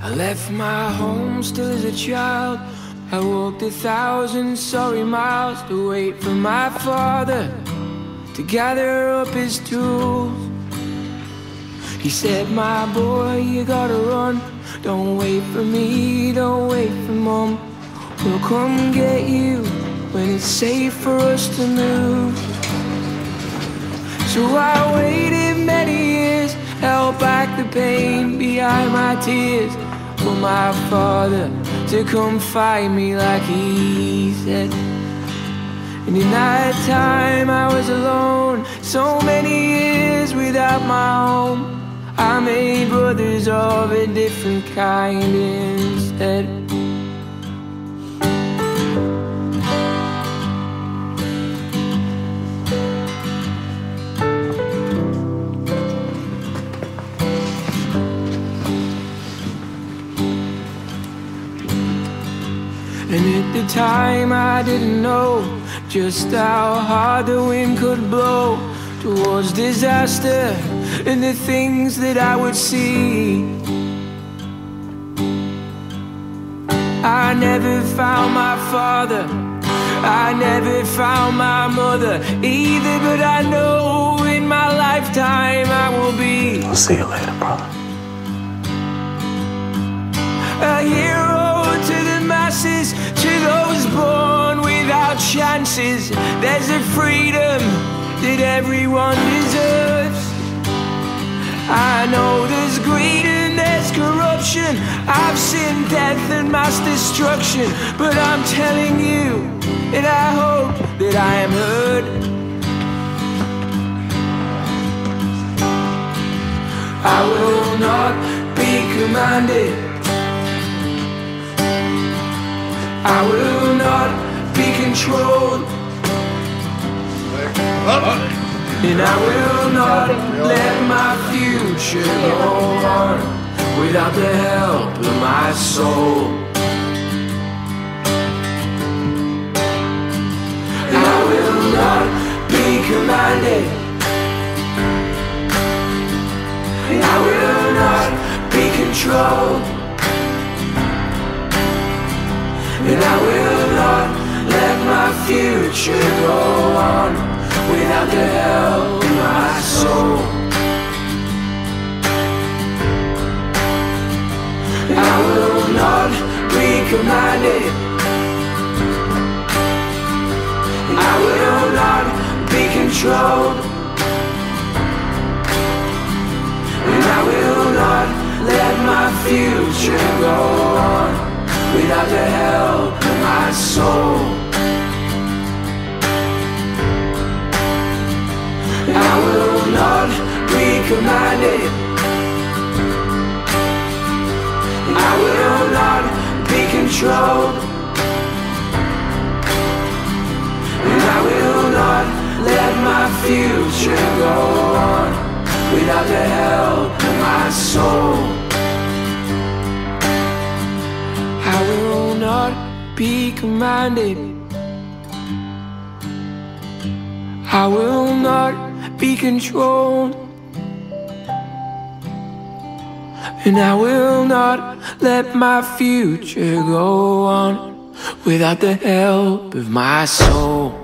I left my home still as a child. I walked 1,000 sorry miles to wait for my father to gather up his tools. He said, "My boy, you gotta run. Don't wait for me, don't wait for mom. We'll come get you when it's safe for us to move." So I waited many years, held back the pain behind my tears, for my father to come find me like he said. And in that time I was alone, so many years without my home. I made brothers of a different kind instead. And at the time I didn't know just how hard the wind could blow towards disaster and the things that I would see. I never found my father, I never found my mother either, but I know in my lifetime I will be. I'll see you later, brother. A hero to the masses, to those born without chances. There's a freedom that everyone deserves. I know there's greed and there's corruption. I've seen death and mass destruction, but I'm telling you, and I hope that I am heard. I will not be commanded, I will not be controlled, and I will not let my future go on without the help of my soul. And I will not be commanded, and I will not be controlled, and I will not let my future go on without the help of my soul. I will not be commanded, I will not be controlled, and I will not let my future go on without the help of my soul. I will not be commanded, I will not be controlled, and I will not let my future go on without the help of my soul. I will not be commanded, I will not be controlled, and I will not let my future go on without the help of my soul.